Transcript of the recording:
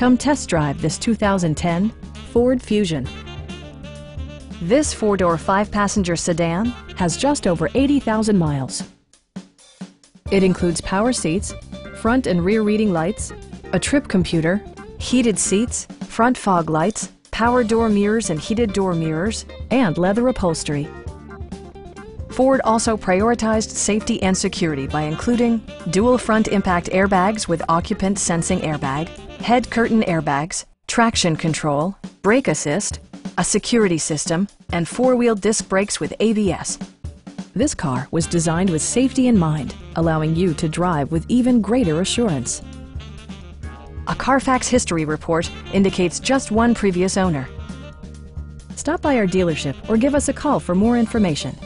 Come test drive this 2010 Ford Fusion. This four-door, five-passenger sedan has just over 80,000 miles. It includes power seats, front and rear reading lights, a trip computer, heated seats, front fog lights, power door mirrors and heated door mirrors, and leather upholstery. Ford also prioritized safety and security by including dual front impact airbags with occupant sensing airbag, head curtain airbags, traction control, brake assist, a security system, and four-wheel disc brakes with ABS. This car was designed with safety in mind, allowing you to drive with even greater assurance. A Carfax history report indicates just one previous owner. Stop by our dealership or give us a call for more information.